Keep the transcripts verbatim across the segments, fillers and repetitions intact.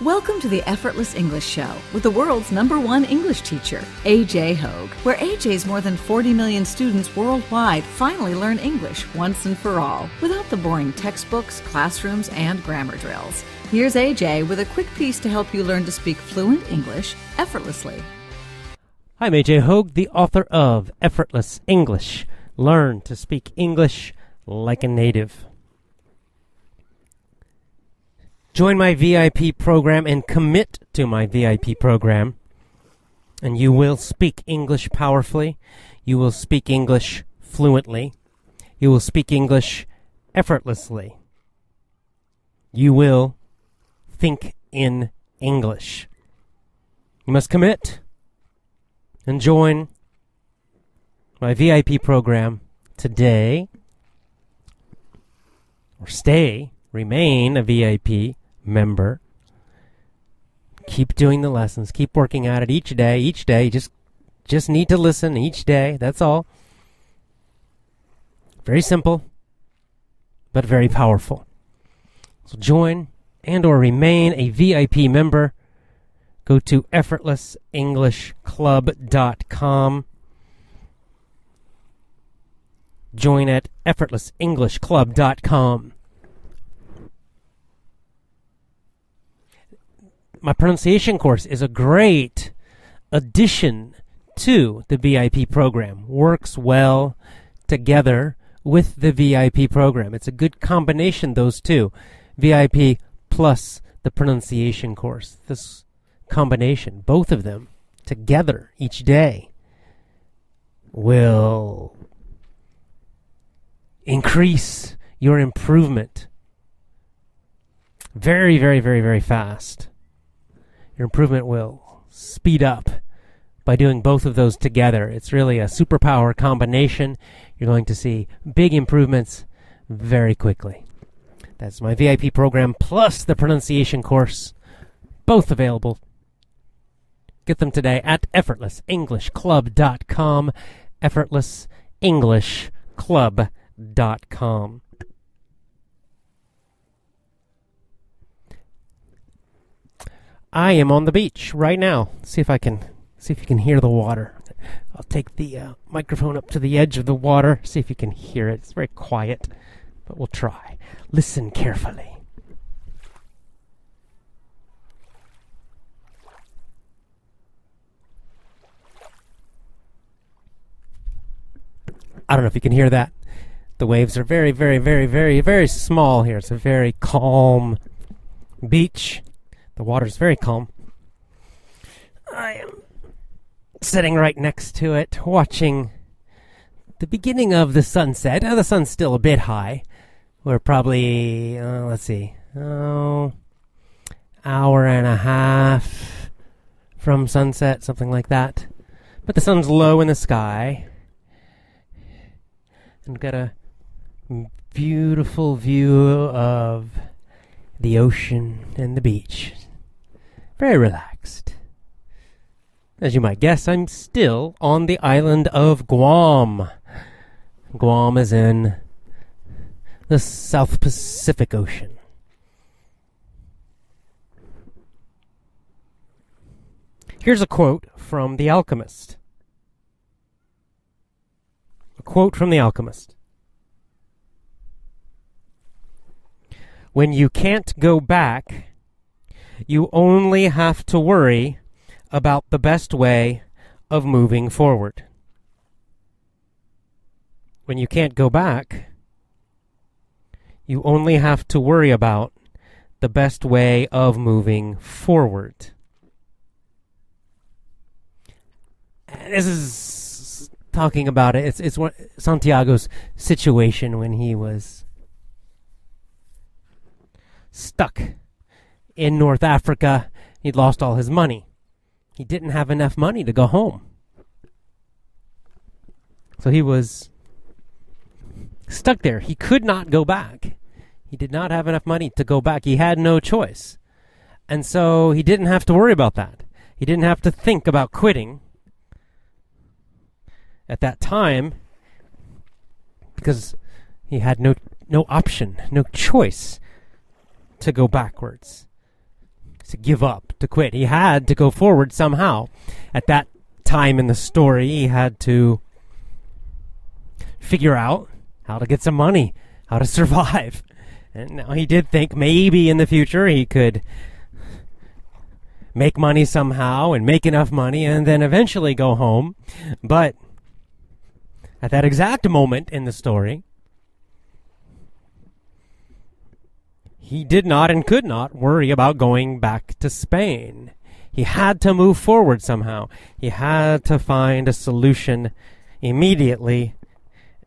Welcome to the Effortless English Show with the world's number one English teacher, A J. Hoge, where A J's more than forty million students worldwide finally learn English once and for all without the boring textbooks, classrooms, and grammar drills. Here's A J with a quick piece to help you learn to speak fluent English effortlessly. Hi, I'm A J. Hoge, the author of Effortless English. Learn to speak English like a native. Join my V I P program and commit to my V I P program, and you will speak English powerfully. You will speak English fluently. You will speak English effortlessly. You will think in English. You must commit and join my V I P program today, or stay, remain a V I P member. Keep doing the lessons. Keep working at it each day, each day. Just just need to listen each day. That's all. Very simple, but very powerful. So join and or remain a V I P member. Go to effortless english club dot com. Join at effortless english club dot com. My pronunciation course is a great addition to the V I P program. Works well together with the V I P program. It's a good combination, those two. V I P plus the pronunciation course. This combination, both of them together each day, will increase your improvement very, very, very, very fast. Your improvement will speed up by doing both of those together. It's really a superpower combination. You're going to see big improvements very quickly. That's my V I P program plus the pronunciation course, both available. Get them today at effortless english club dot com, effortless english club dot com. I am on the beach right now. See if I can, see if you can hear the water. I'll take the uh, microphone up to the edge of the water. See if you can hear it. It's very quiet, but we'll try. Listen carefully. I don't know if you can hear that. The waves are very, very, very, very, very small here. It's a very calm beach. The water's very calm. I am sitting right next to it, watching the beginning of the sunset. Oh, the sun's still a bit high. We're probably, uh, let's see, oh, hour and a half from sunset, something like that. But the sun's low in the sky. And we've got a beautiful view of the ocean and the beach. Very relaxed. As you might guess, I'm still on the island of Guam. Guam is in the South Pacific Ocean. Here's a quote from The Alchemist. A quote from The Alchemist. When you can't go back, you only have to worry about the best way of moving forward. When you can't go back, you only have to worry about the best way of moving forward. This is talking about it. It's, it's one, Santiago's situation when he was stuck in North Africa. He'd lost all his money. He didn't have enough money to go home. So he was stuck there. He could not go back. He did not have enough money to go back. He had no choice. And so he didn't have to worry about that. He didn't have to think about quitting at that time because he had no no option, no choice to go backwards. to give up, to quit. He had to go forward somehow. At that time in the story, he had to figure out how to get some money, how to survive. And now he did think maybe in the future he could make money somehow and make enough money and then eventually go home. But at that exact moment in the story, he did not and could not worry about going back to Spain. He had to move forward somehow. He had to find a solution immediately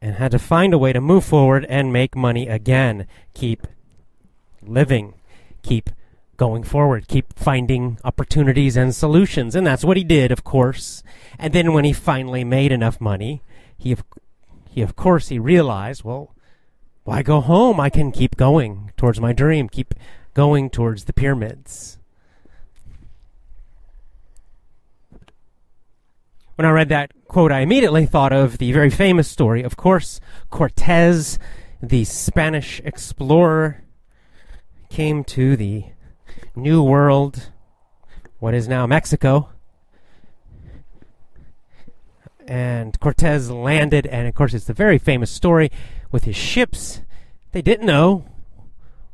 and had to find a way to move forward and make money again. Keep living. Keep going forward. Keep finding opportunities and solutions. And that's what he did, of course. And then when he finally made enough money, he, of, he, of course, he realized, well, why go home? I can keep going towards my dream, keep going towards the pyramids. When I read that quote, I immediately thought of the very famous story, of course. Cortez, the Spanish explorer, came to the New World, what is now Mexico. And Cortez landed, and of course it's the very famous story with his ships. They didn't know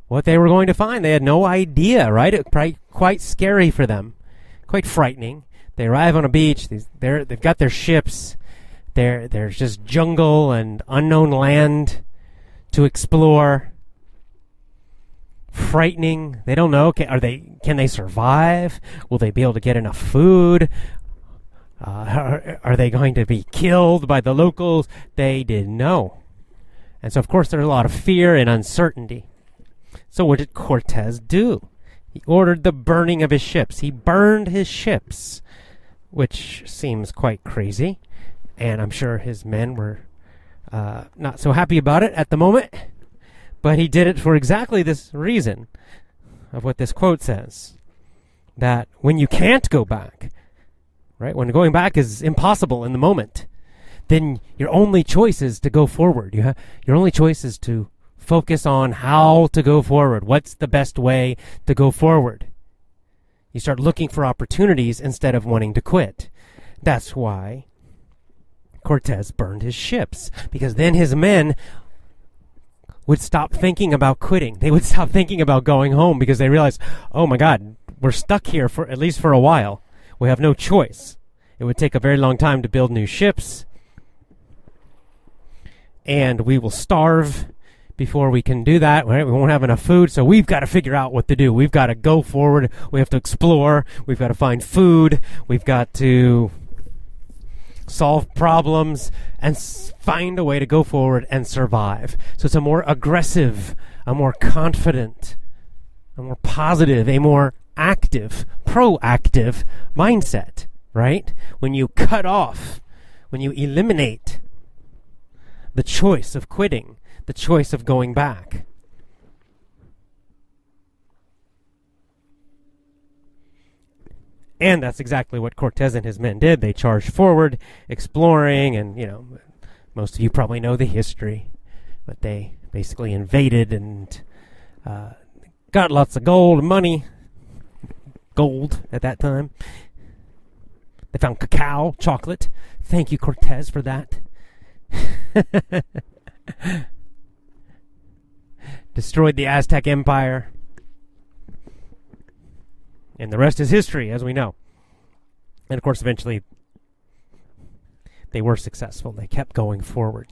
what they were going to find. They had no idea, right? It was quite scary for them, quite frightening. They arrive on a beach. They're, they've got their ships. They're, there's just jungle and unknown land to explore. Frightening. They don't know. Can, are they, can they survive? Will they be able to get enough food? Uh, are, are they going to be killed by the locals? They didn't know. And so, of course, there's a lot of fear and uncertainty. So what did Cortez do? He ordered the burning of his ships. He burned his ships, which seems quite crazy. And I'm sure his men were uh, not so happy about it at the moment. But he did it for exactly this reason of what this quote says, that when you can't go back, right, when going back is impossible in the moment, then your only choice is to go forward. You have, your only choice is to focus on how to go forward. What's the best way to go forward? You start looking for opportunities instead of wanting to quit. That's why Cortez burned his ships, because then his men would stop thinking about quitting. They would stop thinking about going home because they realized, oh my God, we're stuck here for at least for a while. We have no choice. It would take a very long time to build new ships. And we will starve before we can do that. Right? We won't have enough food. So we've got to figure out what to do. We've got to go forward. We have to explore. We've got to find food. We've got to solve problems and find a way to go forward and survive. So it's a more aggressive, a more confident, a more positive, a more active, proactive mindset, right? When you cut off, when you eliminate the choice of quitting, the choice of going back. And that's exactly what Cortez and his men did. They charged forward, exploring, and, you know, most of you probably know the history, but they basically invaded and uh, got lots of gold and money. Gold at that time. They found cacao, chocolate. Thank you, Cortez, for that. Destroyed the Aztec Empire. And the rest is history, as we know. And of course, eventually, they were successful. They kept going forward.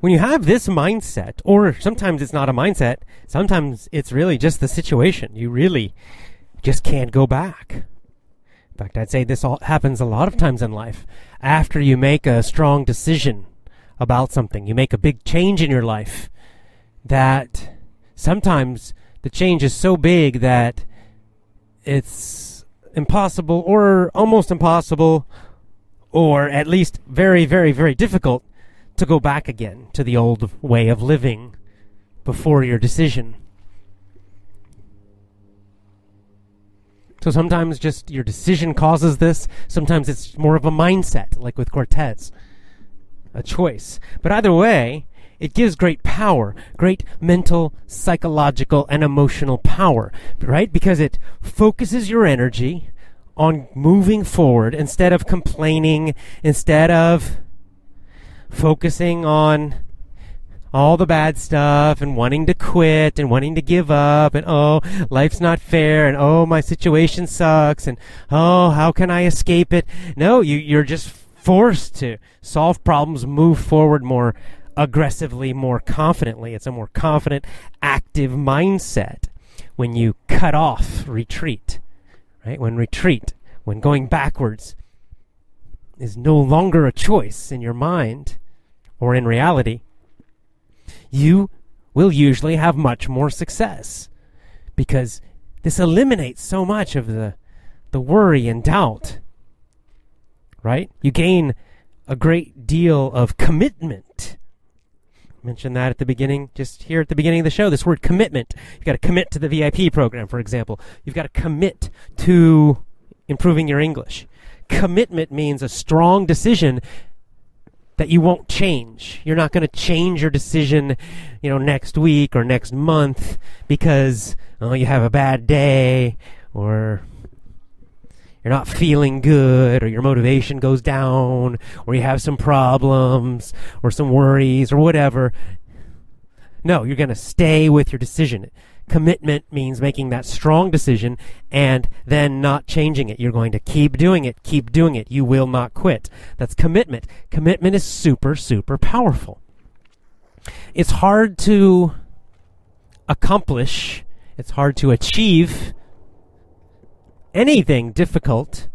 When you have this mindset, or sometimes it's not a mindset, sometimes it's really just the situation. You really just can't go back. In fact, I'd say this all happens a lot of times in life. After you make a strong decision about something, you make a big change in your life, that sometimes the change is so big that it's impossible, or almost impossible, or at least very, very, very difficult to go back again to the old way of living before your decision. So sometimes just your decision causes this. Sometimes it's more of a mindset, like with Cortez, a choice. But either way, It gives great power, great mental, psychological, and emotional power, right? Because it focuses your energy on moving forward instead of complaining, instead of focusing on all the bad stuff and wanting to quit and wanting to give up and, oh, life's not fair and, oh, my situation sucks and, oh, how can I escape it? No, you, you're just forced to solve problems, move forward more aggressively, more confidently. It's a more confident, active mindset when you cut off retreat, right? When retreat, when going backwards is no longer a choice in your mind or in reality, you will usually have much more success because this eliminates so much of the, the worry and doubt, right? You gain a great deal of commitment. I mentioned that at the beginning, just here at the beginning of the show, this word commitment. You've got to commit to the V I P program, for example. You've got to commit to improving your English. Commitment means a strong decision that you won't change. You're not going to change your decision, you know, next week or next month because, oh, you have a bad day or you're not feeling good or your motivation goes down or you have some problems or some worries or whatever. No, you're going to stay with your decision. Commitment means making that strong decision and then not changing it. You're going to keep doing it, keep doing it. You will not quit. That's commitment. Commitment is super, super powerful. It's hard to accomplish. It's hard to achieve anything difficult,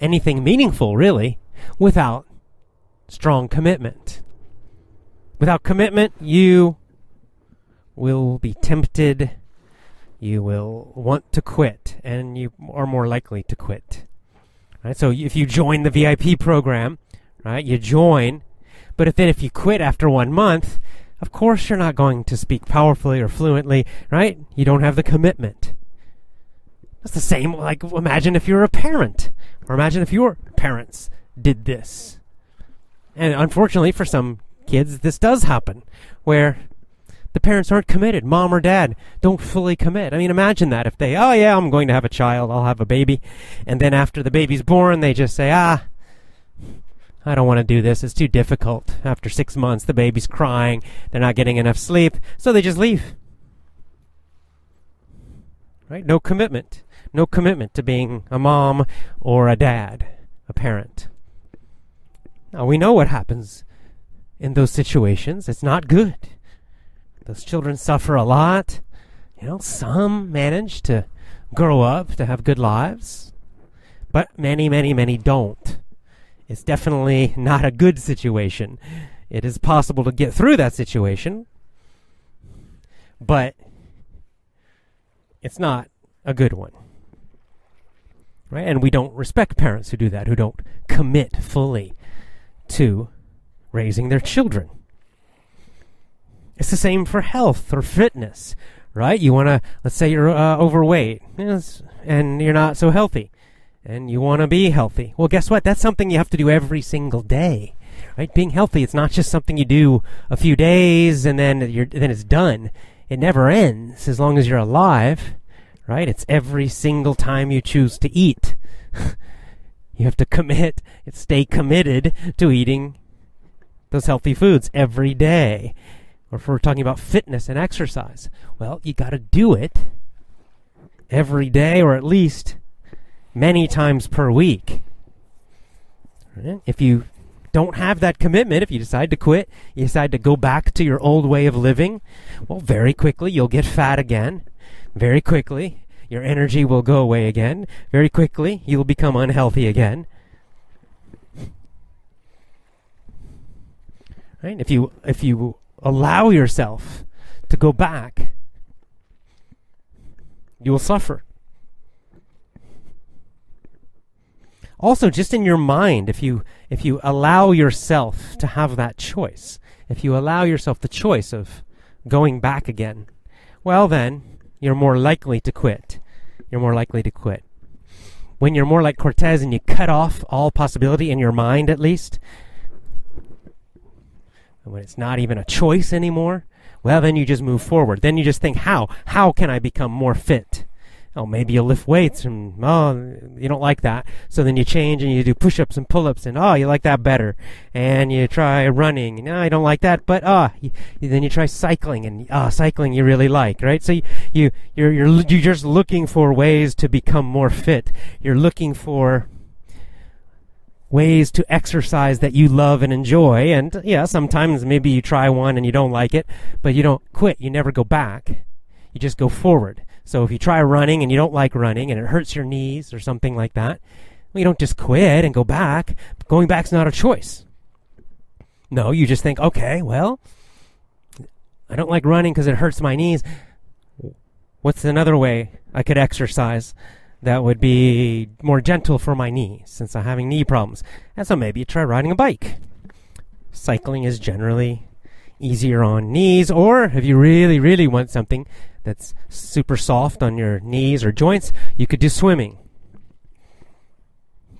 anything meaningful, really, without strong commitment. Without commitment, you will be tempted. You will want to quit, and you are more likely to quit. Right? So if you join the V I P program, right, you join, but if then if you quit after one month, of course you're not going to speak powerfully or fluently, right? You don't have the commitment. That's the same, like, imagine if you're a parent, or imagine if your parents did this. And unfortunately for some kids, this does happen, where the parents aren't committed. Mom or dad don't fully commit. I mean, imagine that if they, oh yeah, I'm going to have a child, I'll have a baby. And then after the baby's born, they just say, ah, I don't want to do this. It's too difficult. After six months, the baby's crying. They're not getting enough sleep. So they just leave. Right? No commitment. No commitment to being a mom or a dad, a parent. Now, we know what happens in those situations. It's not good. Those children suffer a lot. You know, some manage to grow up, to have good lives, but many, many, many don't. It's definitely not a good situation. It is possible to get through that situation, but it's not a good one. Right? And we don't respect parents who do that, who don't commit fully to raising their children. It's the same for health or fitness, right? You want to, let's say you're uh, overweight and you're not so healthy and you want to be healthy. Well, guess what? That's something you have to do every single day, right? Being healthy, it's not just something you do a few days and then you're, then it's done. It never ends as long as you're alive, right? It's every single time you choose to eat. You have to commit, stay committed to eating those healthy foods every day. Or if we're talking about fitness and exercise, well, you got to do it every day or at least many times per week. Right? If you don't have that commitment, if you decide to quit, you decide to go back to your old way of living, well, very quickly you'll get fat again. Very quickly your energy will go away again. Very quickly you'll become unhealthy again. Right? If you, if you allow yourself to go back, you will suffer. Also, just in your mind, if you if you allow yourself to have that choice, if you allow yourself the choice of going back again, well then, you're more likely to quit. You're more likely to quit. When you're more like Cortez and you cut off all possibility in your mind, at least, And when it's not even a choice anymore, well, then you just move forward. Then you just think, how? How can I become more fit? Oh, maybe you lift weights, and oh, you don't like that. So then you change and you do push-ups and pull-ups, and oh, you like that better. And you try running, and oh, you don't like that, but ah, oh, then you try cycling, and ah, oh, cycling you really like, right? So you, you you're you're you're just looking for ways to become more fit. You're looking for ways to exercise that you love and enjoy, and yeah, sometimes maybe you try one and you don't like it, but you don't quit. You never go back. You just go forward. So if you try running and you don't like running and it hurts your knees or something like that, well, you don't just quit and go back. But going back's not a choice. No, you just think, okay, well, I don't like running because it hurts my knees. What's another way I could exercise that would be more gentle for my knees, since I'm having knee problems? And so maybe you try riding a bike. Cycling is generally easier on knees, or if you really, really want something that's super soft on your knees or joints, you could do swimming.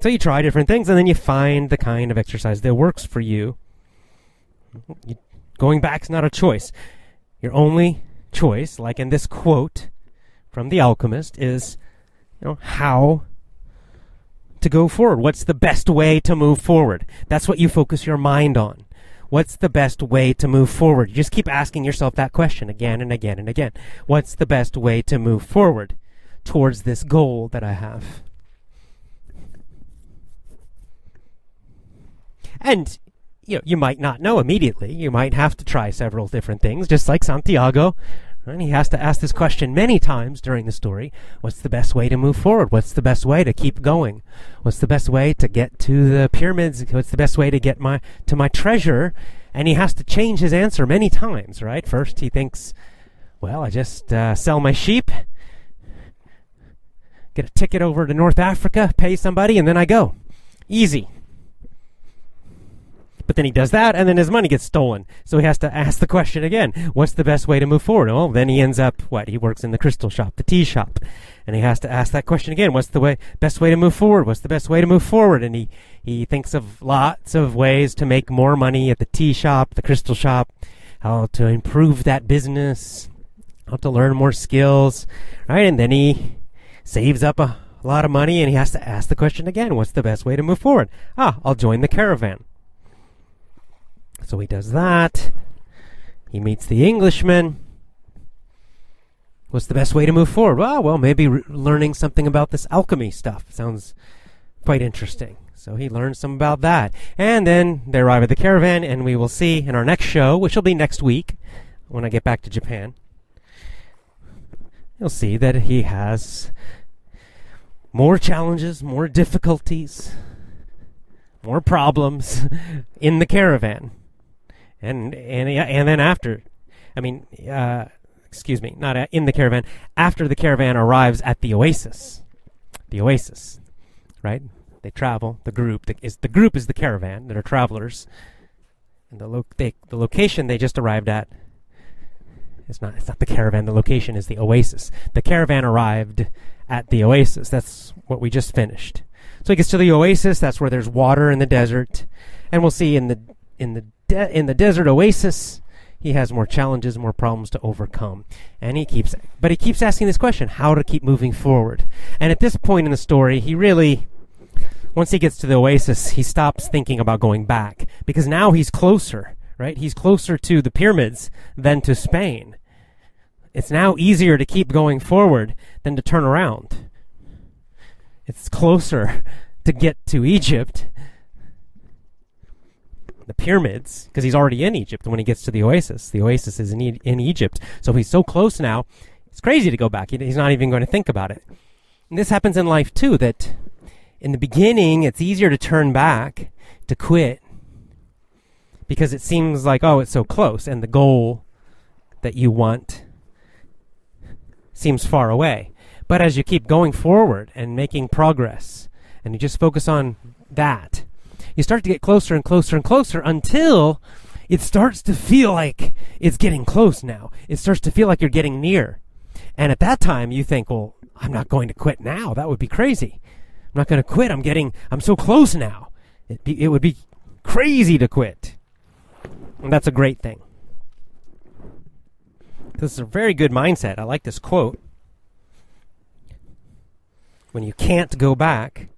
So you try different things, and then you find the kind of exercise that works for you. you going back's not a choice. Your only choice, like in this quote from The Alchemist, is, you know, how to go forward. What's the best way to move forward? That's what you focus your mind on. What's the best way to move forward? You just keep asking yourself that question again and again and again. What's the best way to move forward towards this goal that I have? And you know, you might not know immediately. You might have to try several different things, just like Santiago. And he has to ask this question many times during the story. What's the best way to move forward? What's the best way to keep going? What's the best way to get to the pyramids? What's the best way to get my to my treasure? And he has to change his answer many times, right? First he thinks, well, I just uh, sell my sheep, get a ticket over to North Africa, pay somebody, and then I go. Easy. But then he does that, and then his money gets stolen. So he has to ask the question again. What's the best way to move forward? Well, then he ends up, what? He works in the crystal shop, the tea shop. And he has to ask that question again. What's the way, best way to move forward? What's the best way to move forward? And he, he thinks of lots of ways to make more money at the tea shop, the crystal shop, how to improve that business, how to learn more skills, right? And then he saves up a lot of money, and he has to ask the question again. What's the best way to move forward? Ah, I'll join the caravan. So he does that. He meets the Englishman. What's the best way to move forward? Well, well, maybe re learning something about this alchemy stuff. Sounds quite interesting. So he learns some about that. And then they arrive at the caravan, and we will see in our next show, which will be next week, when I get back to Japan, you'll see that he has more challenges, more difficulties, more problems in the caravan. And and and then after, I mean, uh, excuse me, not in the caravan, after the caravan arrives at the oasis, the oasis, right? They travel, the group, the, is, the group is the caravan, that are travelers. And the, lo they, the location they just arrived at, it's not, it's not the caravan, the location is the oasis. The caravan arrived at the oasis, that's what we just finished. So he gets to the oasis, that's where there's water in the desert. And we'll see in the in the de in the desert oasis, he has more challenges, more problems to overcome. And he keeps but he keeps asking this question, how to keep moving forward. And at this point in the story, he really, once he gets to the oasis, he stops thinking about going back, because now he's closer, right? He's closer to the pyramids than to Spain. It's now easier to keep going forward than to turn around. It's closer to get to Egypt, the pyramids, because he's already in Egypt when he gets to the oasis. The oasis is in, e in Egypt. So he's so close now, it's crazy to go back. He, he's not even going to think about it. And this happens in life too, that in the beginning, it's easier to turn back, to quit, because it seems like, oh, it's so close, and the goal that you want seems far away. But as you keep going forward and making progress, and you just focus on that, you start to get closer and closer and closer until it starts to feel like it's getting close now. It starts to feel like you're getting near. And at that time, you think, well, I'm not going to quit now. That would be crazy. I'm not going to quit. I'm getting, I'm so close now. It, be, it would be crazy to quit. And that's a great thing. This is a very good mindset. I like this quote. When you can't go back,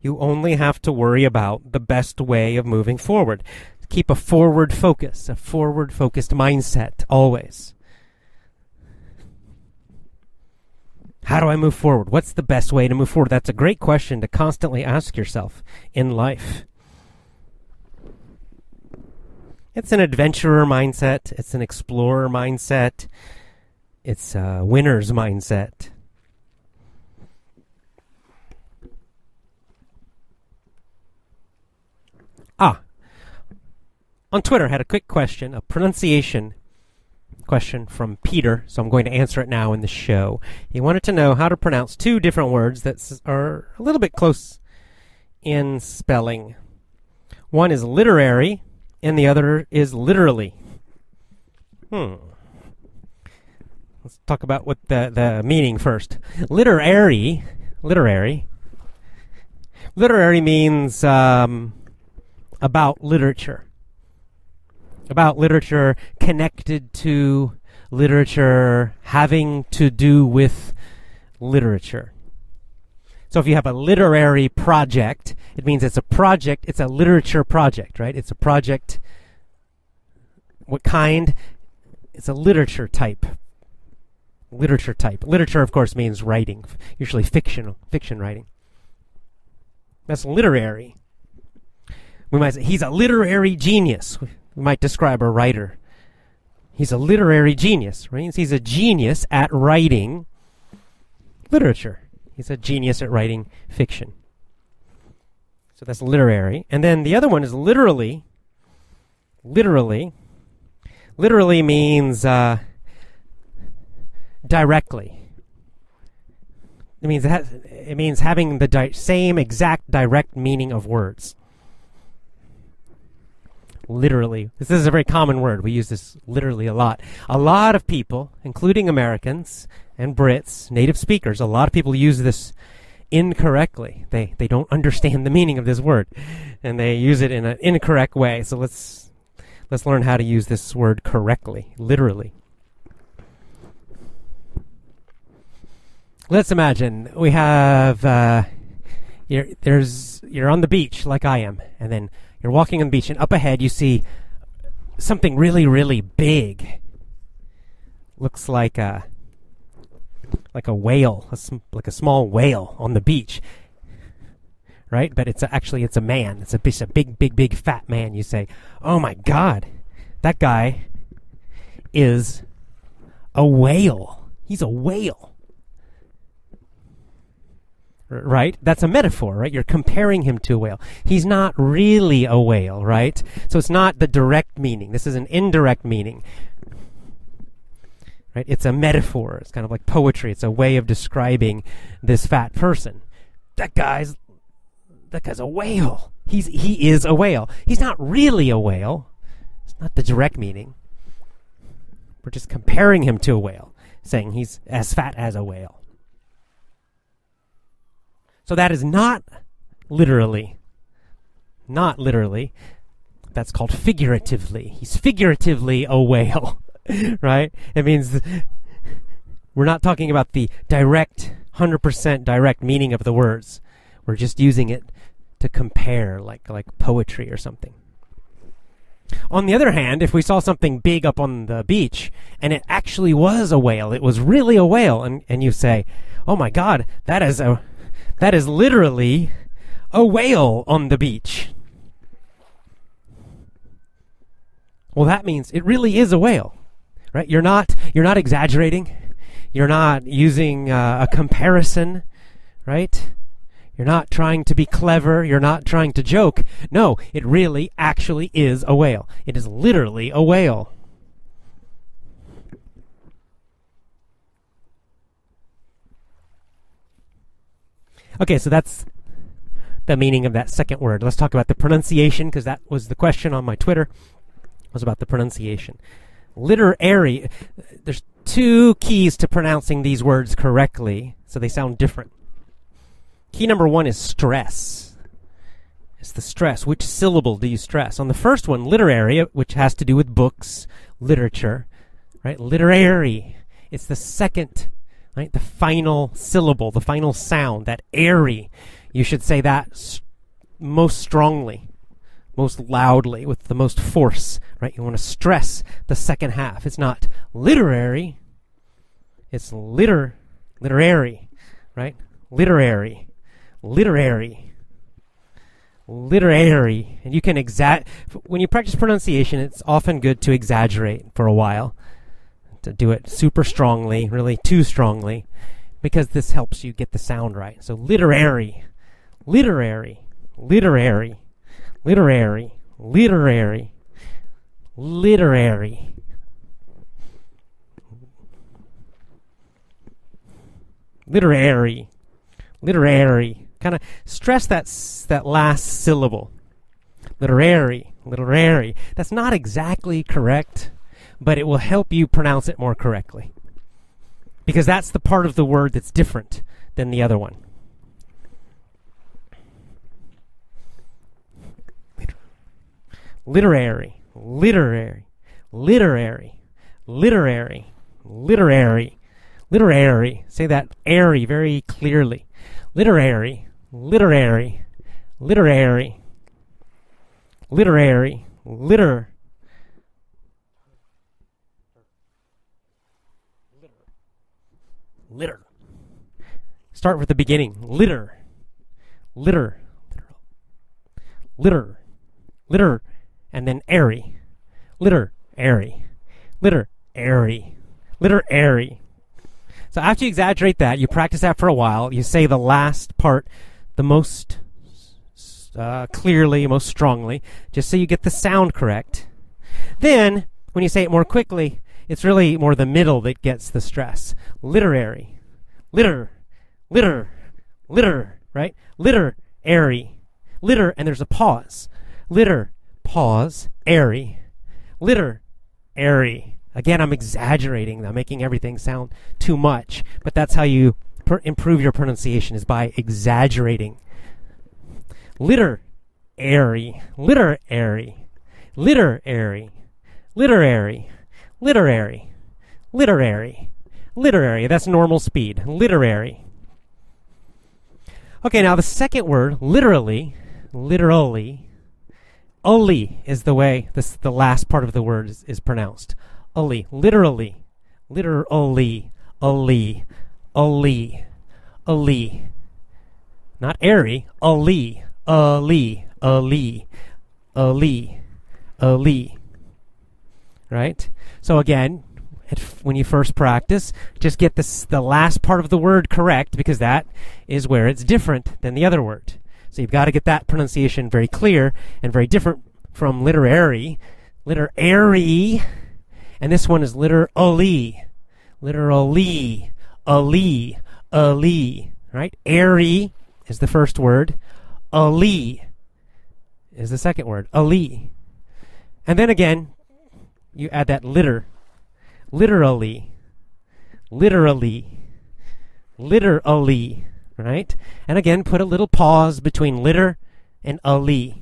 you only have to worry about the best way of moving forward. Keep a forward focus, a forward-focused mindset always. How do I move forward? What's the best way to move forward? That's a great question to constantly ask yourself in life. It's an adventurer mindset. It's an explorer mindset. It's a winner's mindset. Ah, on Twitter, I had a quick question, a pronunciation question from Peter, so I'm going to answer it now in the show. He wanted to know how to pronounce two different words that are a little bit close in spelling. One is literary, and the other is literally. Hmm. Let's talk about what the, the meaning first. Literary, literary. Literary means um, about literature. About literature, connected to literature, having to do with literature. So if you have a literary project, it means it's a project, it's a literature project, right? It's a project, what kind? It's a literature type. Literature type. Literature, of course, means writing, usually fictional, fiction writing. That's literary. We might say, he's a literary genius. We might describe a writer. He's a literary genius, right? He's a genius at writing literature. He's a genius at writing fiction. So that's literary. And then the other one is literally. Literally. Literally means uh, directly. It means, it has, it means having the di same exact direct meaning of words. Literally. This is a very common word. We use this literally a lot. A lot of people, including Americans and Brits, native speakers, a lot of people use this incorrectly. They they don't understand the meaning of this word, and they use it in an incorrect way. So let's let's learn how to use this word correctly, literally. Let's imagine we have uh, you're there's you're on the beach like I am, and then you're walking on the beach, and up ahead you see something really, really big. Looks like a like a whale, a sm like a small whale on the beach, right? But it's a, actually it's a man. It's a, it's a big, big, big fat man. You say, "Oh my God, that guy is a whale. He's a whale." Right? That's a metaphor, right? You're comparing him to a whale. He's not really a whale, right? So it's not the direct meaning. This is an indirect meaning. Right? It's a metaphor. It's kind of like poetry. It's a way of describing this fat person. That guy's that guy's a whale. He's he is a whale. He's not really a whale. It's not the direct meaning. We're just comparing him to a whale, saying he's as fat as a whale. So that is not literally, not literally. That's called figuratively. He's figuratively a whale, right? It means we're not talking about the direct, one hundred percent direct meaning of the words. We're just using it to compare, like like poetry or something. On the other hand, if we saw something big up on the beach, and it actually was a whale, it was really a whale, and, and you say, "Oh my God, that is a... That is literally a whale on the beach." Well, that means it really is a whale, right? You're not you're not exaggerating. You're not using uh, a comparison, right? You're not trying to be clever. You're not trying to joke. No, it really actually is a whale. It is literally a whale. Okay, so that's the meaning of that second word. Let's talk about the pronunciation, because that was the question on my Twitter, was about the pronunciation. Literary, there's two keys to pronouncing these words correctly, so they sound different. Key number one is stress. It's the stress. Which syllable do you stress? On the first one, literary, which has to do with books, literature, right? Literary. It's the second, right? The final syllable, the final sound, that airy. You should say that st- most strongly, most loudly, with the most force, right? You want to stress the second half. It's not literary. It's liter, literary, right? Literary, literary, literary. And you can exact, when you practice pronunciation, it's often good to exaggerate for a while, to do it super strongly, really too strongly, because this helps you get the sound right. So literary, literary, literary, literary, literary, literary. Literary, literary. Kind of stress that that last syllable. Literary, literary. That's not exactly correct, but it will help you pronounce it more correctly, because that's the part of the word that's different than the other one. Literary, literary, literary, literary, literary. Literary. Say that airy very clearly. Literary. Literary. Literary. Literary. Liter. Litter. Start with the beginning. Litter. Litter. Litter. Litter. And then airy. Litter. Airy. Litter. Airy. Litter. Airy. So after you exaggerate that, you practice that for a while, you say the last part the most uh, clearly, most strongly, just so you get the sound correct. Then, when you say it more quickly, it's really more the middle that gets the stress. Literary. Litter. Litter. Litter. Right? Litter. Airy. Litter, and there's a pause. Litter. Pause. Airy. Litter. Airy. Again, I'm exaggerating. I'm making everything sound too much. But that's how you pr- improve your pronunciation, is by exaggerating. Litter, airy, litter, airy, litter, airy, literary, literary, literary, literary. That's normal speed. Literary. Okay, now the second word, literally, literally, uli is the way this, the last part of the word is, is pronounced. Uli, literally, literally, uli, uli, uli. Not airy, uli, uli, uli, uli, uli. Right? So again, at f- when you first practice, just get this, the last part of the word correct, because that is where it's different than the other word. So you've got to get that pronunciation very clear and very different from literary, literary. And this one is literally, literally, ali, ali, right? Airy is the first word. Ali is the second word. Ali. And then again, you add that litter. Literally, literally, literally, right? And again, put a little pause between litter and ali.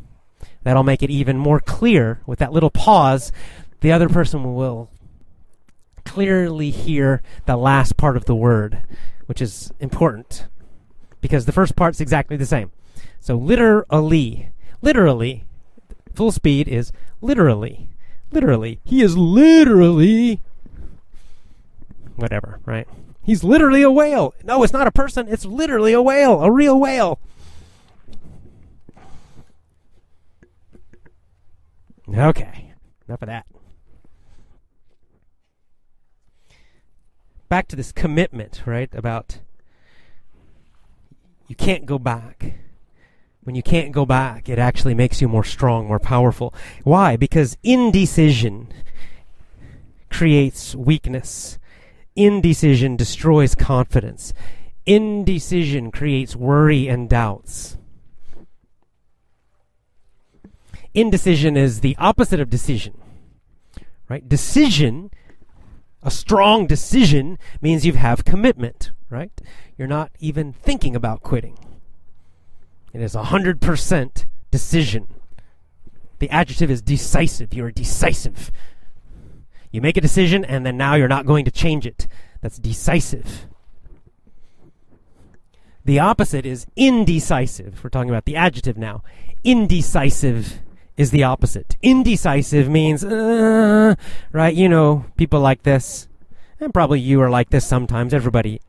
That'll make it even more clear with that little pause. The other person will clearly hear the last part of the word, which is important, because the first part's exactly the same. So literally, literally, full speed is literally, literally. He is literally, whatever, right? He's literally a whale. No, it's not a person. It's literally a whale, a real whale. Okay, enough of that. Back to this commitment, right, about you can't go back. When you can't go back, it actually makes you more strong, more powerful. Why? Because indecision creates weakness. Indecision destroys confidence. Indecision creates worry and doubts. Indecision is the opposite of decision, right? Decision A strong decision means you have commitment, right? You're not even thinking about quitting. It is one hundred percent decision. The adjective is decisive. You are decisive. You make a decision, and then now you're not going to change it. That's decisive. The opposite is indecisive. We're talking about the adjective now. Indecisive is the opposite. Indecisive means, uh, right, you know, people like this. And probably you are like this sometimes. Everybody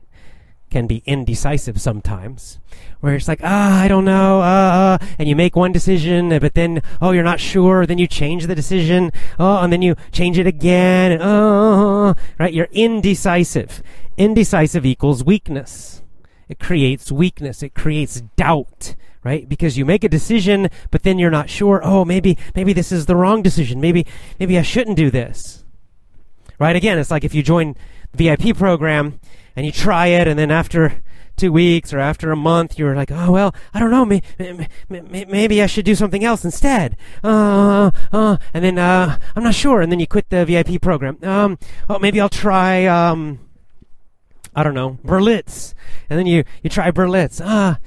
can be indecisive sometimes. Where it's like, ah, I don't know, uh, and you make one decision, but then, oh, you're not sure, then you change the decision, oh, and then you change it again, and oh, right? You're indecisive. Indecisive equals weakness. It creates weakness. It creates doubt, right? Because you make a decision, but then you're not sure, oh, maybe, maybe this is the wrong decision. Maybe, maybe I shouldn't do this. Right? Again, it's like if you join the V I P program and you try it, and then after two weeks or after a month, you're like, oh, well, I don't know, may, may, may, maybe I should do something else instead. Uh, uh, and then uh, I'm not sure, and then you quit the V I P program. Um, oh, maybe I'll try, um, I don't know, Berlitz. And then you, you try Berlitz. Ah,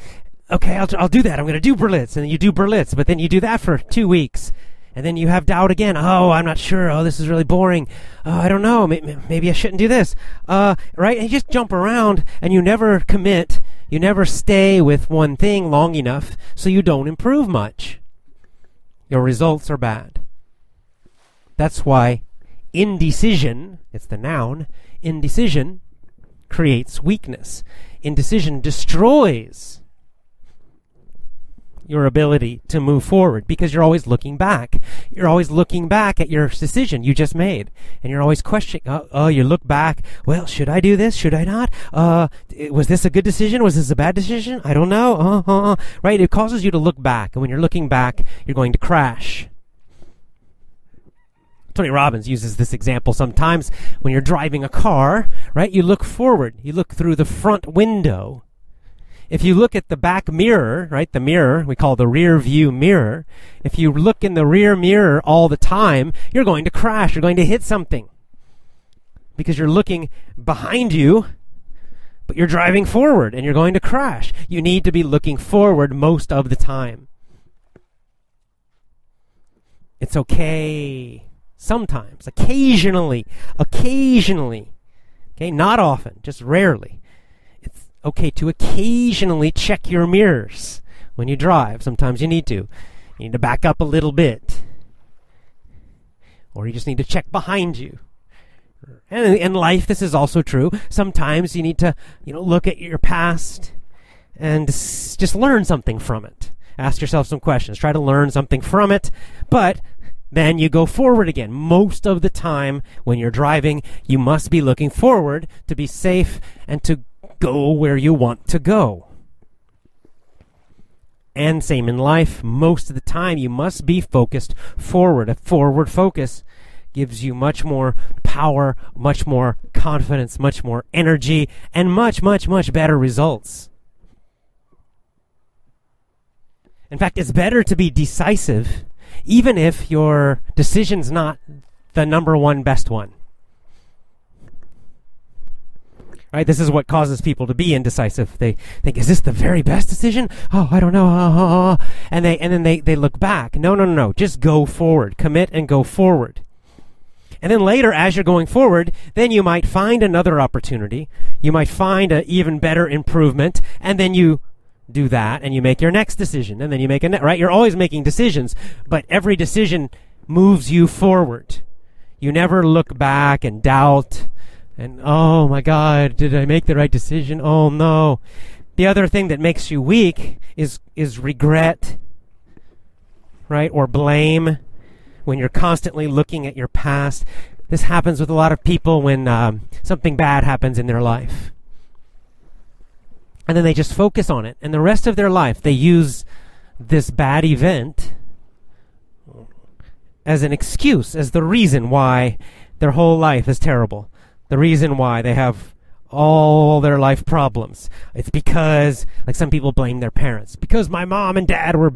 okay, I'll, I'll do that. I'm going to do Berlitz. And then you do Berlitz, but then you do that for two weeks. And then you have doubt again. Oh, I'm not sure. Oh, this is really boring. Oh, I don't know. Maybe, maybe I shouldn't do this. Uh, right? And you just jump around, and you never commit. You never stay with one thing long enough, so you don't improve much. Your results are bad. That's why indecision, it's the noun, indecision creates weakness. Indecision destroys your ability to move forward, because you're always looking back. You're always looking back at your decision you just made, and you're always questioning. Oh, oh, you look back. Well, should I do this? Should I not? Uh, was this a good decision? Was this a bad decision? I don't know. Uh, uh, uh. Right? It causes you to look back, and when you're looking back, you're going to crash. Tony Robbins uses this example sometimes. When you're driving a car, right? You look forward. You look through the front window. If you look at the back mirror, right, the mirror, we call the rear view mirror, if you look in the rear mirror all the time, you're going to crash, you're going to hit something. Because you're looking behind you, but you're driving forward, and you're going to crash. You need to be looking forward most of the time. It's okay. Sometimes, occasionally, occasionally, okay, not often, just rarely. Okay to occasionally check your mirrors when you drive. Sometimes you need to. You need to back up a little bit. Or you just need to check behind you. And in life, this is also true. Sometimes you need to, you know, look at your past and just learn something from it. Ask yourself some questions. Try to learn something from it. But then you go forward again. Most of the time when you're driving, you must be looking forward to be safe and to go where you want to go. And same in life, most of the time you must be focused forward. A forward focus gives you much more power, much more confidence, much more energy, and much, much, much better results. In fact, it's better to be decisive, even if your decision's not the number one best one. Right, this is what causes people to be indecisive. They think, is this the very best decision? Oh, I don't know. Uh, uh, uh. And they and then they, they look back. No, no, no, no. Just go forward. Commit and go forward. And then later, as you're going forward, then you might find another opportunity. You might find an even better improvement. And then you do that, and you make your next decision. And then you make a next, right? You're always making decisions, but every decision moves you forward. You never look back and doubt. And, oh my God, did I make the right decision? Oh no. The other thing that makes you weak is, is regret, right? Or blame, when you're constantly looking at your past. This happens with a lot of people when um, something bad happens in their life. And then they just focus on it. And the rest of their life, they use this bad event as an excuse, as the reason why their whole life is terrible. The reason why they have all their life problems. It's because, like, some people blame their parents. Because my mom and dad were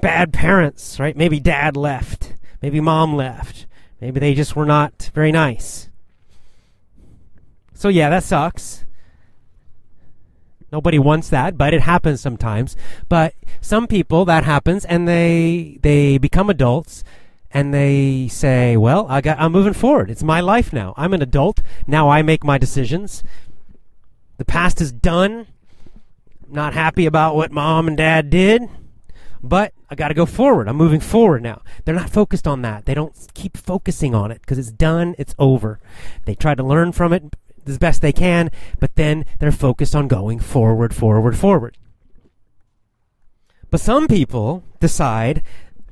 bad parents, right? Maybe dad left. Maybe mom left. Maybe they just were not very nice. So yeah, that sucks. Nobody wants that, but it happens sometimes. But some people, that happens, and they they become adults, and they say, well, I got, I'm moving forward. It's my life now. I'm an adult. Now I make my decisions. The past is done. I'm not happy about what mom and dad did, but I got to go forward. I'm moving forward now. They're not focused on that. They don't keep focusing on it because it's done. It's over. They try to learn from it as best they can, but then they're focused on going forward, forward, forward. But some people decide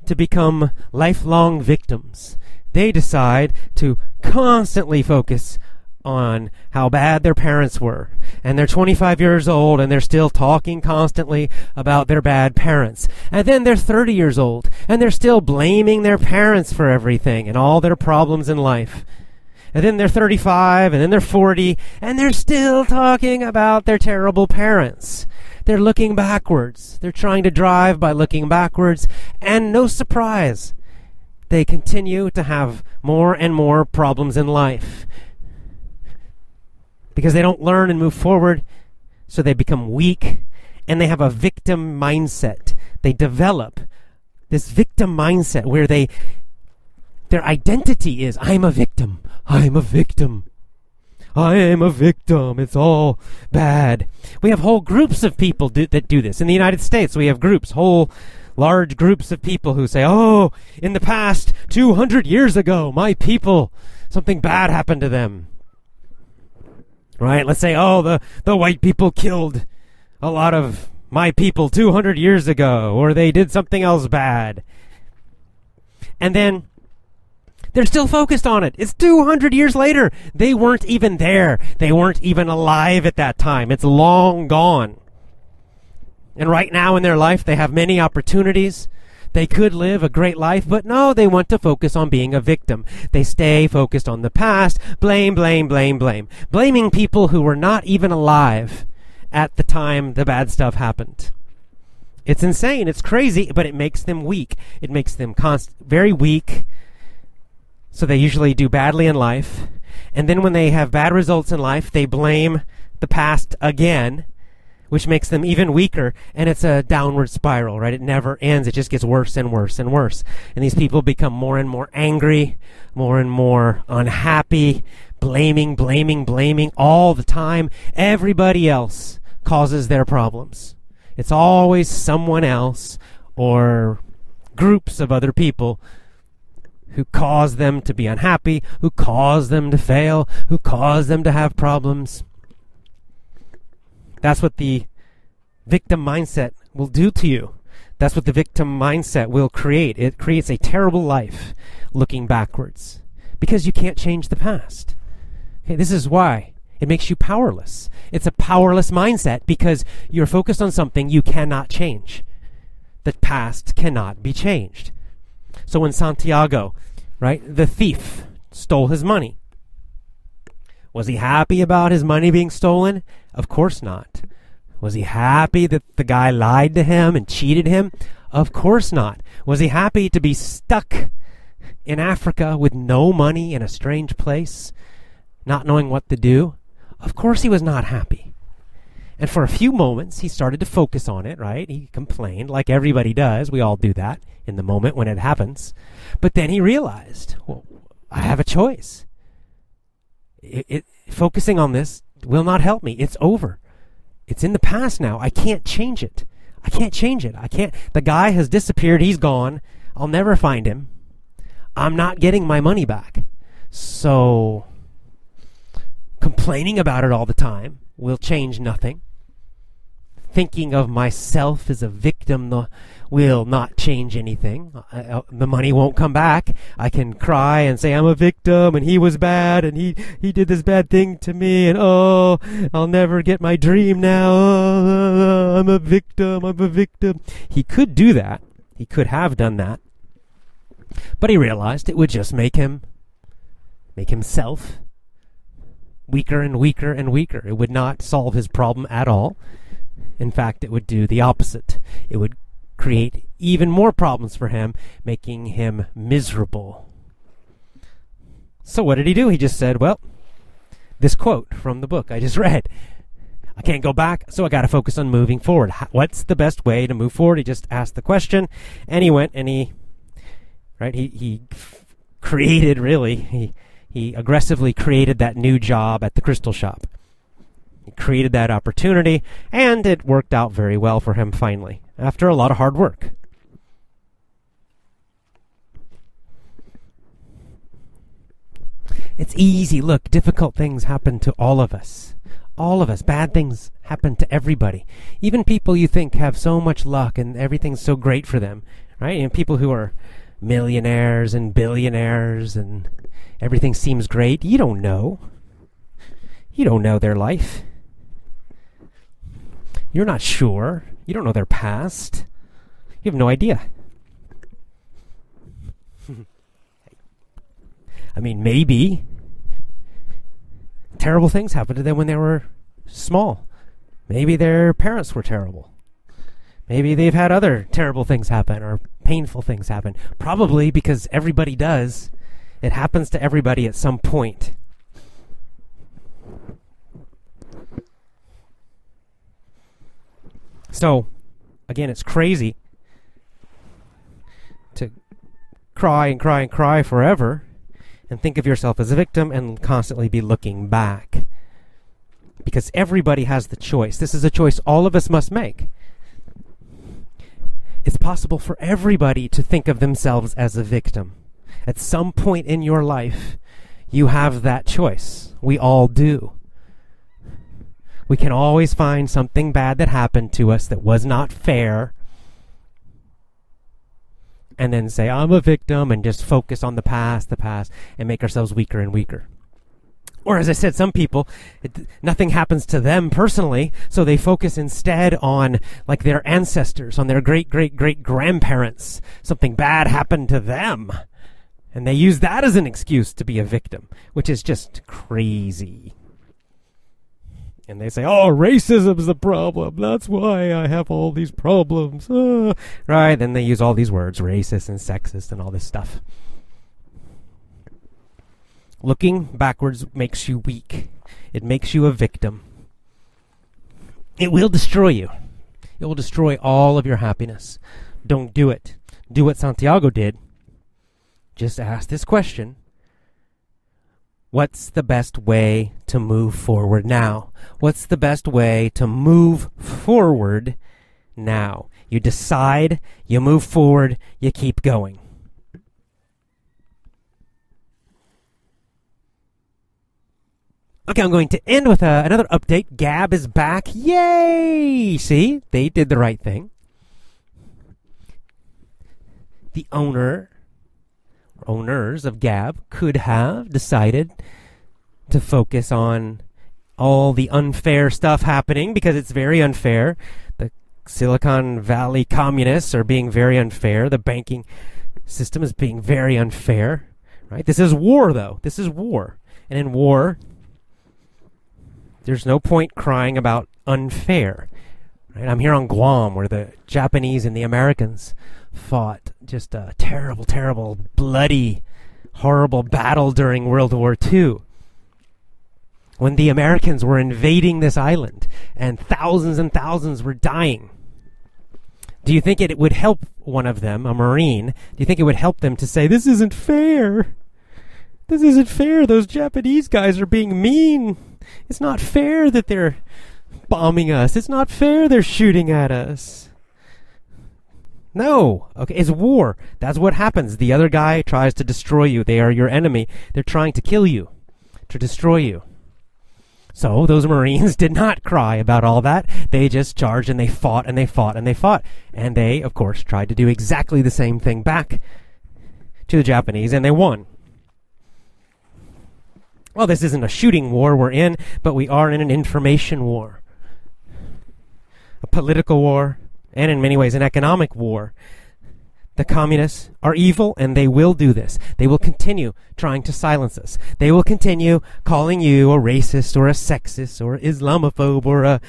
to become lifelong victims. They decide to constantly focus on how bad their parents were, and they're twenty-five years old and they're still talking constantly about their bad parents. And then they're thirty years old and they're still blaming their parents for everything and all their problems in life. And then they're thirty-five, and then they're forty, and they're still talking about their terrible parents. They're looking backwards. They're trying to drive by looking backwards, and no surprise, they continue to have more and more problems in life. Because they don't learn and move forward, so they become weak, and they have a victim mindset. They develop this victim mindset where they, their identity is, I'm a victim, I'm a victim, I am a victim, it's all bad. We have whole groups of people do, that do this. In the United States, we have groups, whole large groups of people who say, oh, in the past, two hundred years ago, my people, something bad happened to them. Right, let's say, oh, the, the white people killed a lot of my people two hundred years ago, or they did something else bad. And then they're still focused on it. It's two hundred years later. They weren't even there. They weren't even alive at that time. It's long gone. And right now in their life, they have many opportunities. They could live a great life, but no, they want to focus on being a victim. They stay focused on the past. Blame, blame, blame, blame. Blaming people who were not even alive at the time the bad stuff happened. It's insane. It's crazy, but it makes them weak. It makes them const- very weak. So they usually do badly in life. And then when they have bad results in life, they blame the past again, which makes them even weaker, and it's a downward spiral, right? It never ends. It just gets worse and worse and worse. And these people become more and more angry, more and more unhappy, blaming, blaming, blaming all the time. Everybody else causes their problems. It's always someone else or groups of other people who cause them to be unhappy, who cause them to fail, who cause them to have problems. That's what the victim mindset will do to you. That's what the victim mindset will create. It creates a terrible life looking backwards because you can't change the past. Okay, this is why it makes you powerless. It's a powerless mindset because you're focused on something you cannot change. The past cannot be changed. So when Santiago, right, the thief, stole his money, was he happy about his money being stolen? Of course not. Was he happy that the guy lied to him and cheated him? Of course not. Was he happy to be stuck in Africa with no money in a strange place, not knowing what to do? Of course he was not happy. And for a few moments, he started to focus on it, right? He complained like everybody does. We all do that in the moment when it happens. But then he realized, well, I have a choice. It, it, focusing on this will not help me. It's over. It's in the past now. I can't change it. I can't change it. I can't. The guy has disappeared. He's gone. I'll never find him. I'm not getting my money back. So complaining about it all the time will change nothing. Thinking of myself as a victim the, will not change anything. I, I, the money won't come back. I can cry and say I'm a victim and he was bad and he, he did this bad thing to me and oh, I'll never get my dream now. Oh, I'm a victim, I'm a victim. He could do that. He could have done that. But he realized it would just make him, make himself weaker and weaker and weaker. It would not solve his problem at all. In fact, it would do the opposite. It would create even more problems for him, making him miserable. So what did he do? He just said, well, this quote from the book I just read, I can't go back, so I got to focus on moving forward. What's the best way to move forward? He just asked the question, and he went and he, right, he, he created, really, he, he aggressively created that new job at the crystal shop. He created that opportunity, and it worked out very well for him finally, after a lot of hard work. It's easy. Look, difficult things happen to all of us. All of us. Bad things happen to everybody. Even people you think have so much luck and everything's so great for them, right? And people who are millionaires and billionaires and everything seems great. You don't know. You don't know their life. You're not sure. You don't know their past. You have no idea. I mean, maybe terrible things happened to them when they were small. Maybe their parents were terrible. Maybe they've had other terrible things happen or painful things happen. Probably, because everybody does. It happens to everybody at some point. So, again, it's crazy to cry and cry and cry forever. And think of yourself as a victim and constantly be looking back. Because everybody has the choice. This is a choice all of us must make. It's possible for everybody to think of themselves as a victim. At some point in your life, you have that choice. We all do. We can always find something bad that happened to us that was not fair. And then say, I'm a victim, and just focus on the past, the past, and make ourselves weaker and weaker. Or as I said, some people, it, nothing happens to them personally, so they focus instead on, like, their ancestors, on their great-great-great-grandparents. Something bad happened to them. And they use that as an excuse to be a victim, which is just crazy. And they say, oh, racism's the problem. That's why I have all these problems. Uh. Right? Then they use all these words, racist and sexist and all this stuff. Looking backwards makes you weak. It makes you a victim. It will destroy you. It will destroy all of your happiness. Don't do it. Do what Santiago did. Just ask this question. What's the best way to move forward now? What's the best way to move forward now? You decide, you move forward, you keep going. Okay, I'm going to end with uh, another update. Gab is back. Yay! See, they did the right thing. The owner... owners of Gab could have decided to focus on all the unfair stuff happening, because it's very unfair. The Silicon Valley communists are being very unfair. The banking system is being very unfair, right? This is war, though. This is war. And in war, there's no point crying about unfair, right? I'm here on Guam, where the Japanese and the Americans fought just a terrible, terrible, bloody, horrible battle during World War Two, when the Americans were invading this island and thousands and thousands were dying. Do you think it would help one of them, a Marine, do you think it would help them to say, this isn't fair? This isn't fair. Those Japanese guys are being mean. It's not fair that they're bombing us. It's not fair they're shooting at us. No. Okay, it's war. That's what happens. The other guy tries to destroy you. They are your enemy. They're trying to kill you, to destroy you. So those Marines did not cry about all that. They just charged and they fought and they fought and they fought. And they, of course, tried to do exactly the same thing back to the Japanese, and they won. Well, this isn't a shooting war we're in, but we are in an information war, a political war, and in many ways an economic war. The communists are evil, and they will do this. They will continue trying to silence us. They will continue calling you a racist or a sexist or Islamophobe or a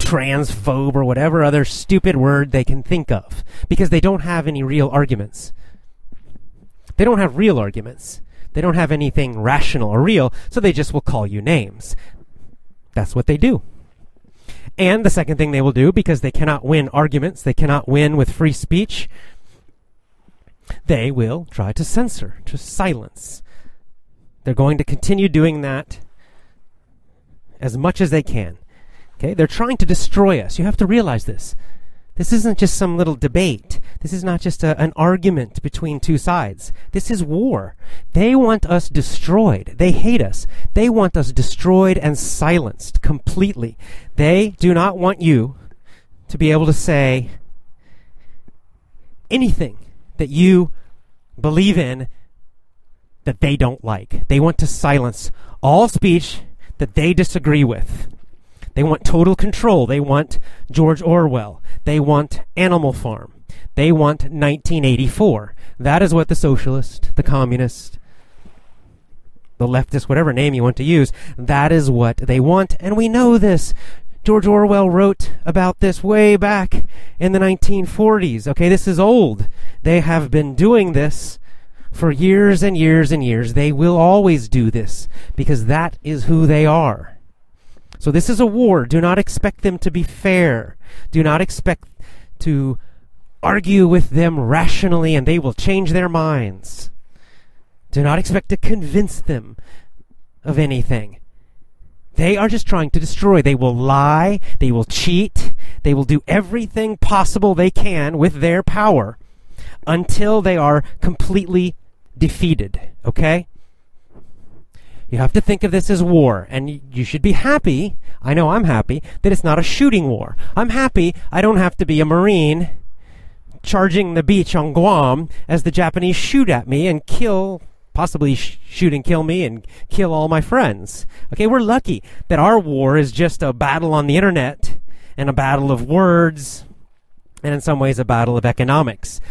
transphobe or whatever other stupid word they can think of, because they don't have any real arguments. They don't have real arguments. They don't have anything rational or real, so they just will call you names. That's what they do. And the second thing they will do, because they cannot win arguments, they cannot win with free speech, they will try to censor, to silence. They're going to continue doing that as much as they can. Okay? They're trying to destroy us. You have to realize this. This isn't just some little debate. This is not just a, an argument between two sides. This is war. They want us destroyed. They hate us. They want us destroyed and silenced completely. They do not want you to be able to say anything that you believe in that they don't like. They want to silence all speech that they disagree with. They want total control. They want George Orwell. They want Animal Farm. They want nineteen eighty-four. That is what the socialist, the communist, the leftist, whatever name you want to use, that is what they want. And we know this. George Orwell wrote about this way back in the nineteen forties. Okay, this is old. They have been doing this for years and years and years. They will always do this because that is who they are. So this is a war. Do not expect them to be fair. Do not expect to argue with them rationally and they will change their minds. Do not expect to convince them of anything. They are just trying to destroy. They will lie. They will cheat. They will do everything possible they can with their power until they are completely defeated. Okay? You have to think of this as war, and you should be happy, I know I'm happy, that it's not a shooting war. I'm happy I don't have to be a Marine charging the beach on Guam as the Japanese shoot at me and kill, possibly sh shoot and kill me and kill all my friends. Okay, we're lucky that our war is just a battle on the internet and a battle of words and in some ways a battle of economics.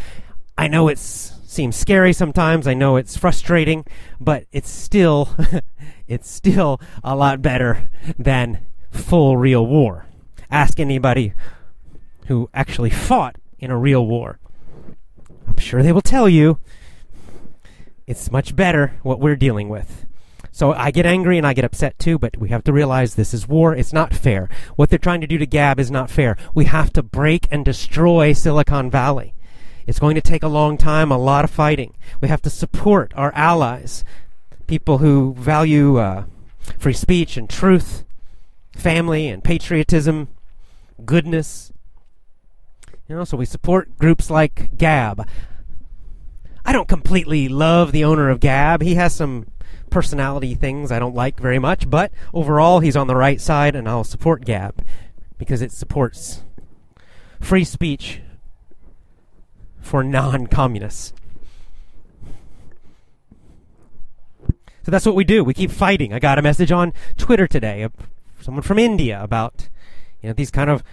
I know it's seems scary sometimes, I know it's frustrating, but it's still it's still a lot better than full real war. Ask anybody who actually fought in a real war. I'm sure they will tell you it's much better what we're dealing with. So I get angry and I get upset too, but we have to realize this is war. It's not fair. What they're trying to do to Gab is not fair. We have to break and destroy Silicon Valley. It's going to take a long time, a lot of fighting. We have to support our allies, people who value uh, free speech and truth, family and patriotism, goodness. You know, so we support groups like Gab. I don't completely love the owner of Gab. He has some personality things I don't like very much, but overall he's on the right side, and I'll support Gab because it supports free speech for non-communists. So that's what we do. We keep fighting. I got a message on Twitter today, uh, someone from India, about you know these kind of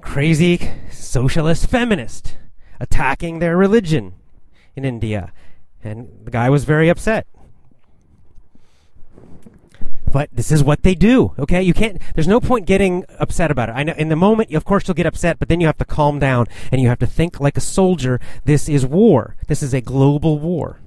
crazy socialist feminists attacking their religion in India, and the guy was very upset. But this is what they do, okay? You can't, there's no point getting upset about it. I know in the moment, of course, you'll get upset, but then you have to calm down and you have to think like a soldier. This is war. This is a global war.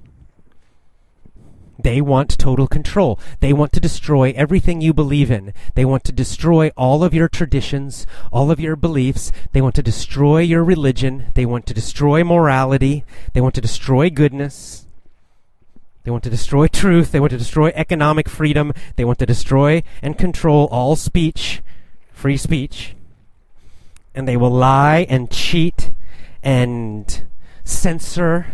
They want total control. They want to destroy everything you believe in. They want to destroy all of your traditions, all of your beliefs. They want to destroy your religion. They want to destroy morality. They want to destroy goodness. They want to destroy truth. They want to destroy economic freedom. They want to destroy and control all speech, free speech. And they will lie and cheat and censor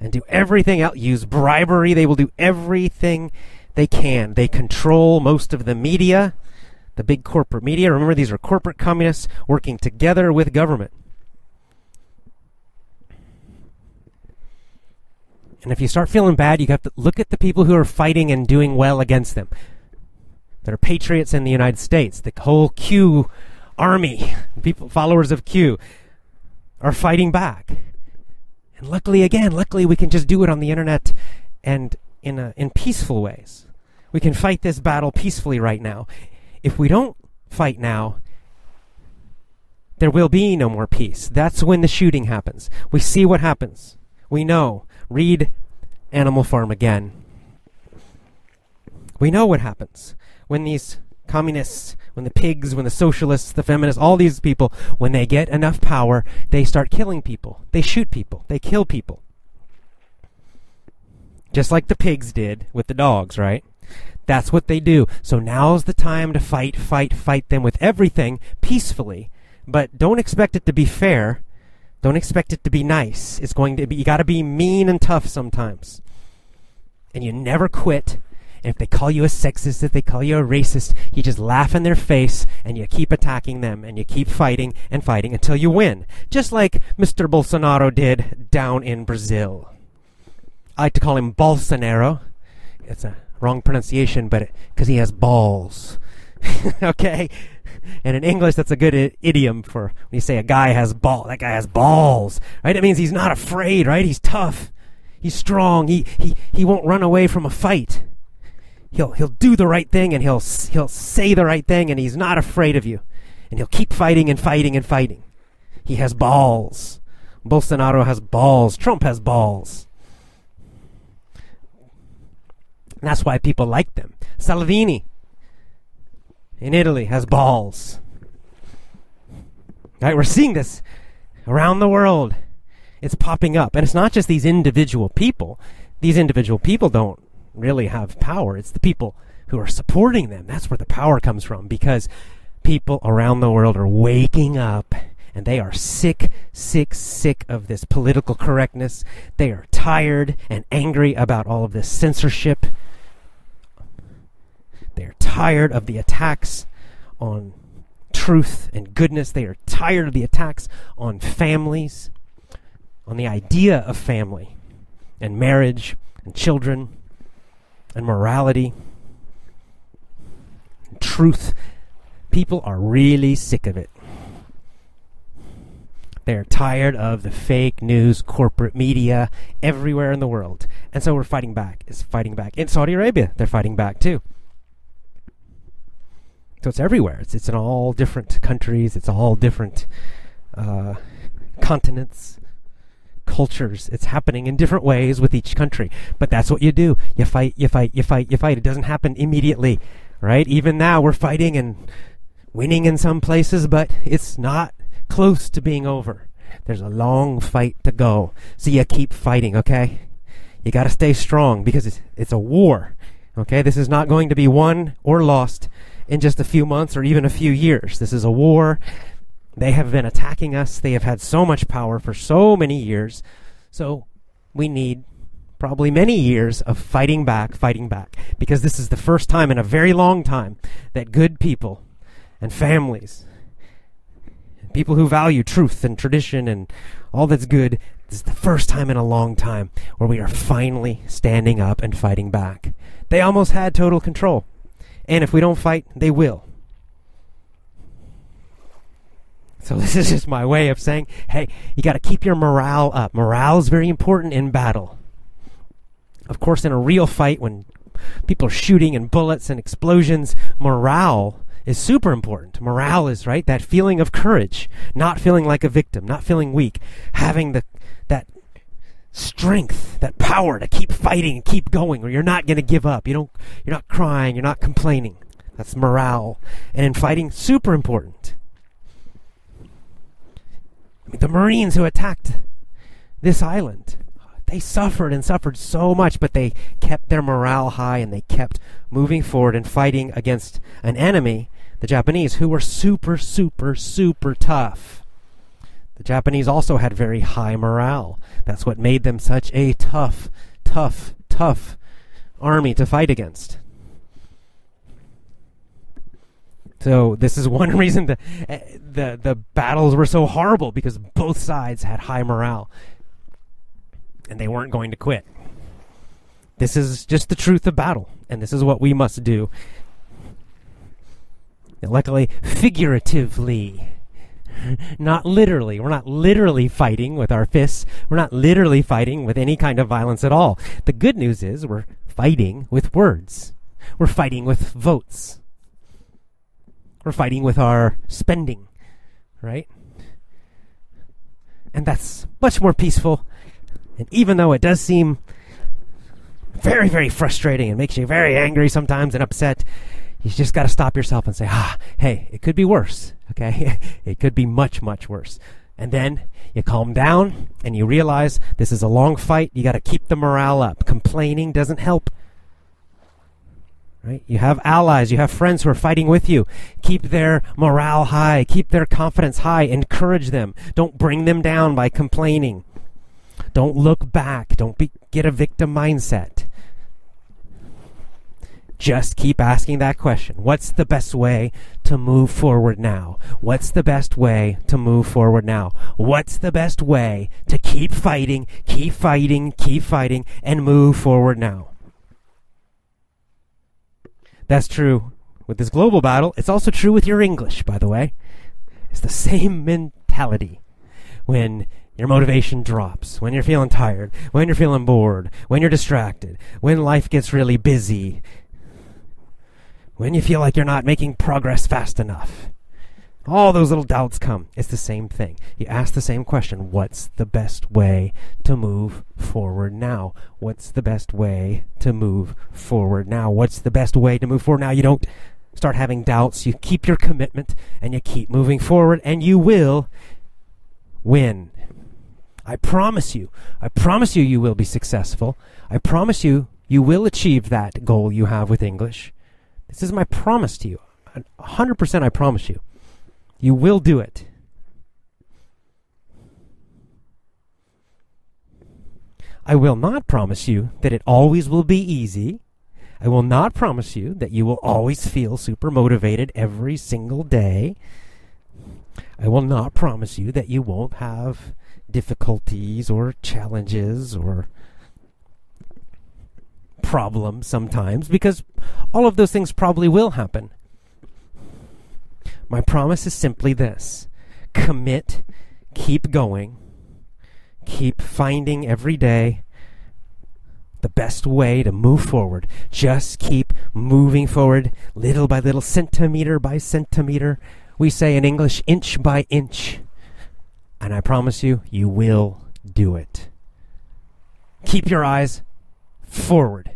and do everything else. Use bribery. They will do everything they can. They control most of the media, the big corporate media. Remember, these are corporate communists working together with government. And if you start feeling bad, you have to look at the people who are fighting and doing well against them. There are patriots in the United States. The whole Q army, people, followers of Q, are fighting back. And luckily, again, luckily we can just do it on the internet and in, a, in peaceful ways. We can fight this battle peacefully right now. If we don't fight now, there will be no more peace. That's when the shooting happens. We see what happens. We know. Read Animal Farm again. We know what happens when these communists, when the pigs, when the socialists, the feminists, all these people, when they get enough power, they start killing people. They shoot people. They kill people. Just like the pigs did with the dogs, right? That's what they do. So now's the time to fight, fight, fight them with everything peacefully. But don't expect it to be fair. Don't expect it to be nice. It's going to be, you got to be mean and tough sometimes. And you never quit. And if they call you a sexist, if they call you a racist, you just laugh in their face and you keep attacking them and you keep fighting and fighting until you win. Just like Mister Bolsonaro did down in Brazil. I like to call him Bolsonaro. It's a wrong pronunciation, but because he has balls. Okay? And in English, that's a good I idiom for when you say a guy has ball. That guy has balls, right? It means he's not afraid, right? He's tough. He's strong. He, he, he won't run away from a fight. He'll, he'll do the right thing, and he'll, he'll say the right thing, and he's not afraid of you. And he'll keep fighting and fighting and fighting. He has balls. Bolsonaro has balls. Trump has balls. And that's why people like them. Salvini in Italy has balls. Right, we're seeing this around the world. It's popping up. And it's not just these individual people. These individual people don't really have power. It's the people who are supporting them. That's where the power comes from, because people around the world are waking up and they are sick, sick, sick of this political correctness. They are tired and angry about all of this censorship. They are tired of the attacks on truth and goodness. They are tired of the attacks on families, on the idea of family and marriage and children and morality and truth. People are really sick of it. They're tired of the fake news, corporate media everywhere in the world. And so we're fighting back. It's fighting back. In Saudi Arabia, they're fighting back too. So it's everywhere. It's, it's in all different countries. It's all different uh, continents, cultures. It's happening in different ways with each country. But that's what you do. You fight, you fight, you fight, you fight. It doesn't happen immediately, right? Even now we're fighting and winning in some places, but it's not close to being over. There's a long fight to go. So you keep fighting, okay? You got to stay strong, because it's, it's a war, okay? This is not going to be won or lost in just a few months or even a few years. This is a war. They have been attacking us. They have had so much power for so many years. So we need probably many years of fighting back, fighting back, because this is the first time in a very long time that good people and families, people who value truth and tradition and all that's good, this is the first time in a long time where we are finally standing up and fighting back. They almost had total control. And if we don't fight, they will. So this is just my way of saying, hey, you got to keep your morale up. Morale is very important in battle. Of course, in a real fight, when people are shooting and bullets and explosions, morale is super important. Morale is, right, that feeling of courage, not feeling like a victim, not feeling weak, having the that strength, that power to keep fighting and keep going, or you're not going to give up. You don't, you're not crying, you're not complaining. That's morale. And in fighting, super important. I mean, the Marines who attacked this island, they suffered and suffered so much, but they kept their morale high and they kept moving forward and fighting against an enemy, the Japanese, who were super, super, super tough. The Japanese also had very high morale. That's what made them such a tough, tough, tough army to fight against. So this is one reason the, the, the battles were so horrible, because both sides had high morale. And they weren't going to quit. This is just the truth of battle, and this is what we must do. And luckily, figuratively, not literally. We're not literally fighting with our fists. We're not literally fighting with any kind of violence at all. The good news is we're fighting with words. We're fighting with votes. We're fighting with our spending, right? And that's much more peaceful. And even though it does seem very, very frustrating and makes you very angry sometimes and upset, you just got to stop yourself and say, ah, hey, it could be worse, okay? It could be much, much worse. And then you calm down and you realize this is a long fight. You got to keep the morale up. Complaining doesn't help. Right? You have allies. You have friends who are fighting with you. Keep their morale high. Keep their confidence high. Encourage them. Don't bring them down by complaining. Don't look back. Don't be, get a victim mindset. Just keep asking that question. What's the best way to move forward now? What's the best way to move forward now? What's the best way to keep fighting, keep fighting, keep fighting, and move forward now? That's true with this global battle. It's also true with your English, by the way. It's the same mentality. When your motivation drops, when you're feeling tired, when you're feeling bored, when you're distracted, when life gets really busy, when you feel like you're not making progress fast enough, all those little doubts come. It's the same thing. You ask the same question. What's the best way to move forward now? What's the best way to move forward now? What's the best way to move forward now? You don't start having doubts. You keep your commitment and you keep moving forward, and you will win. I promise you. I promise you you will be successful. I promise you you will achieve that goal you have with English. This is my promise to you. one hundred percent I promise you. You will do it. I will not promise you that it always will be easy. I will not promise you that you will always feel super motivated every single day. I will not promise you that you won't have difficulties or challenges or problem sometimes, because all of those things probably will happen. My promise is simply this: commit, keep going, keep finding every day the best way to move forward. Just keep moving forward, little by little, centimeter by centimeter. We say in English, inch by inch. And I promise you, you will do it. Keep your eyes forward.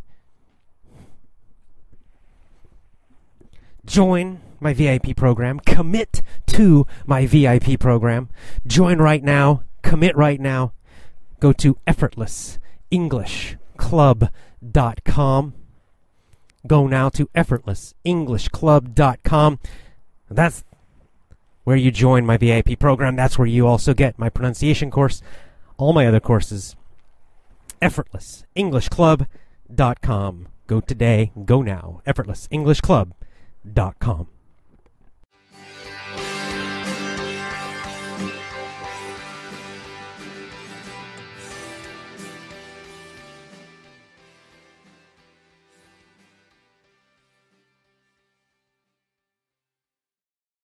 Join my V I P program. Commit to my V I P program. Join right now. Commit right now. Go to effortless english club dot com. Go now to effortless english club dot com. That's where you join my V I P program. That's where you also get my pronunciation course, all my other courses. effortless english club dot com. Go today. Go now. effortless english club dot com.